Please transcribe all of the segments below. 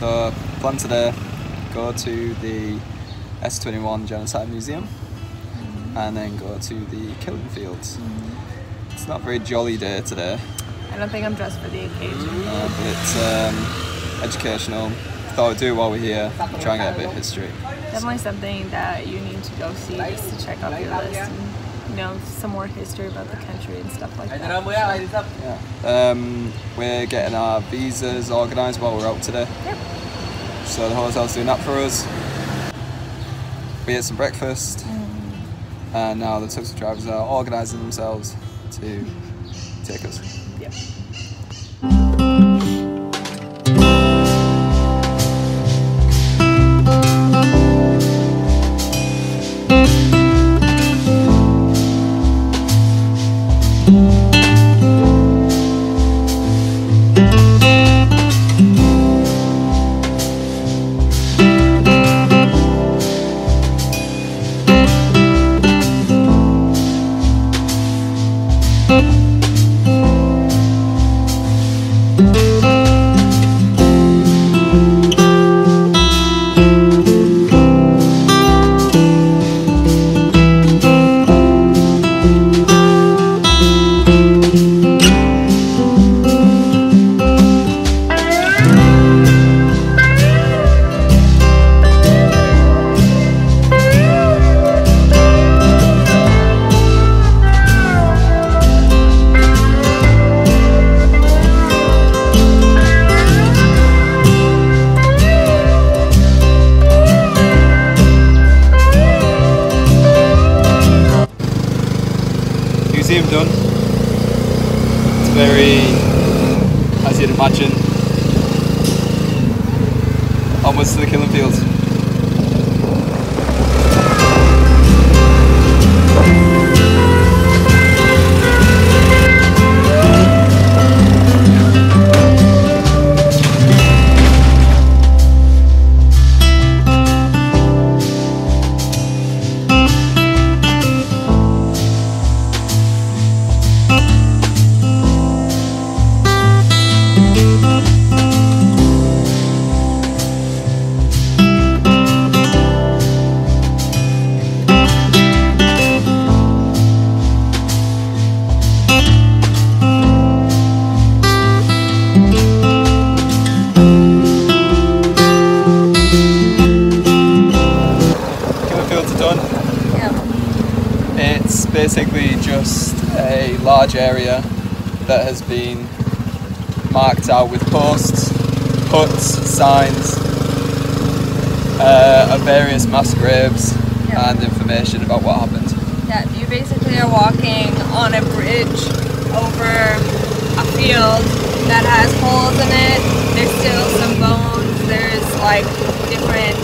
So plan today, go to the S21 Genocide Museum and then go to the Killing Fields. It's not a very jolly day today. I don't think I'm dressed for the occasion. No, but it's educational. Thought I'd do it while we're here, try and get a bit of history. Definitely something that you need to go see just to check off your list and, you know, some more history about the country and stuff like that. Yeah. We're getting our visas organised while we're out today. Yep. So the hotel's doing that for us. We ate some breakfast and now the taxi drivers are organising themselves to take us. Yep. Museum done. It's very, as you'd imagine, almost to the Killing Fields. It's basically just a large area that has been marked out with posts, huts, signs of various mass graves and information about what happened. Yeah, you basically are walking on a bridge over a field that has holes in it. There's still some bones, there's like different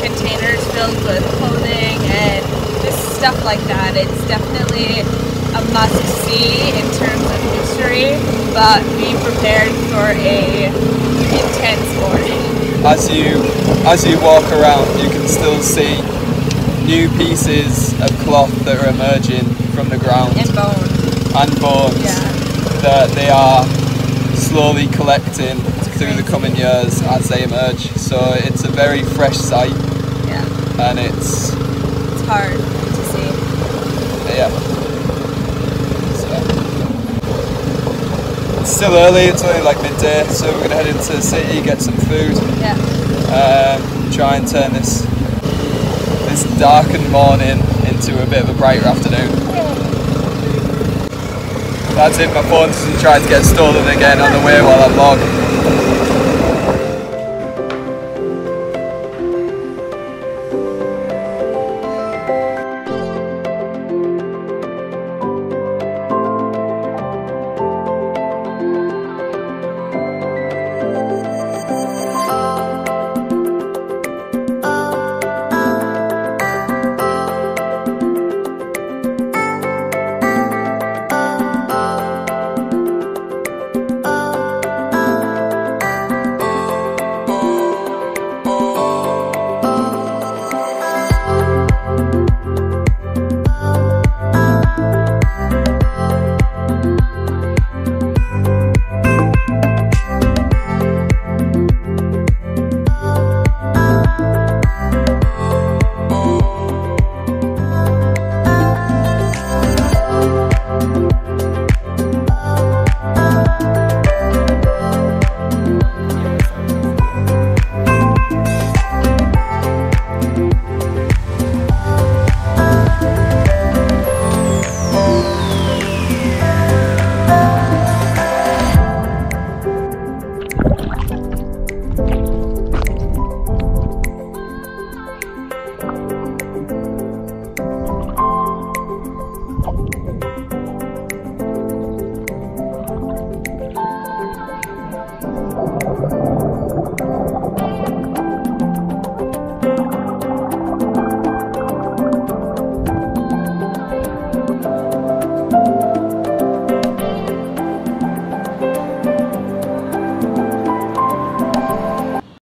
containers filled with clothing and stuff like that. It's definitely a must-see in terms of history, but be prepared for an intense morning. As you walk around, you can still see new pieces of cloth that are emerging from the ground. And bones. And bones. Yeah. That they are slowly collecting through the coming years as they emerge. So it's a very fresh sight. Yeah. And it's hard. Yeah. So. It's still early, it's only like midday, so we're going to head into the city, get some food, try and turn this darkened morning into a bit of a brighter afternoon. That's it, my phone doesn't try to get stolen again on the way while I vlog.